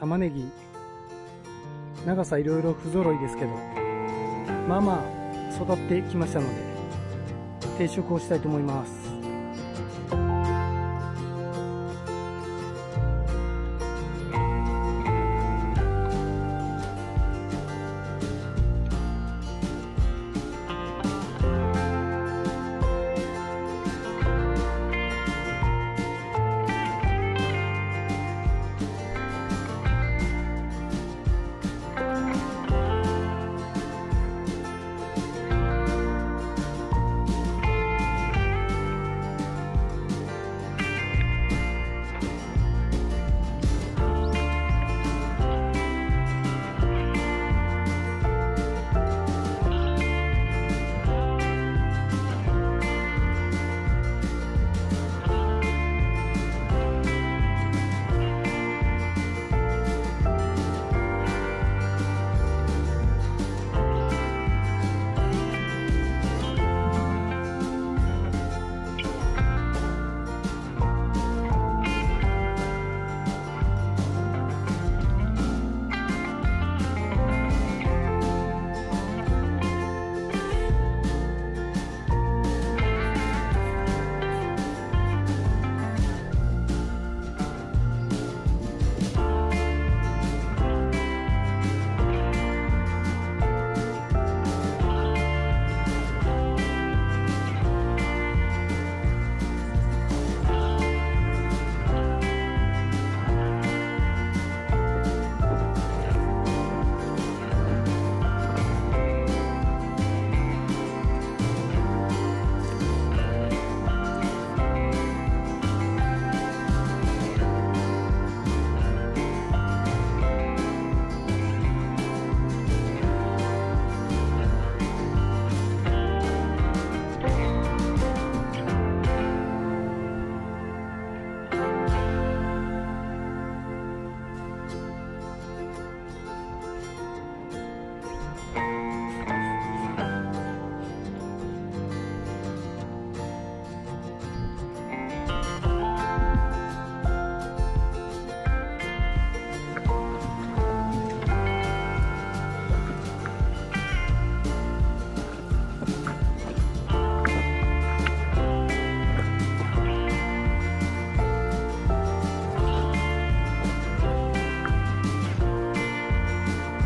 玉ねぎ、長さいろいろ不揃いですけど、まあまあ育ってきましたので定食をしたいと思います。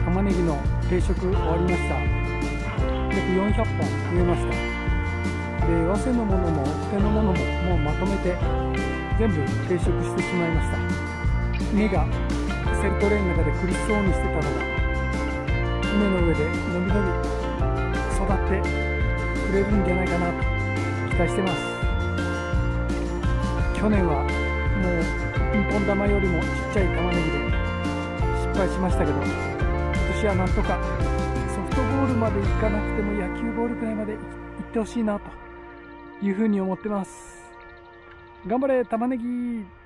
玉ねぎの定食終わりました。約400本増えました。で、早生のものもお手のものももうまとめて全部定食してしまいました。目がセルトレーンの中で苦しそうにしてたのが船の上でのびのび育ってくれるんじゃないかなと期待してます。去年はもうピンポン玉よりもちっちゃい玉ねぎで失敗しましたけど、私はなんとかソフトボールまでいかなくても野球ボールくらいまでいってほしいなというふうに思ってます。頑張れ玉ねぎ。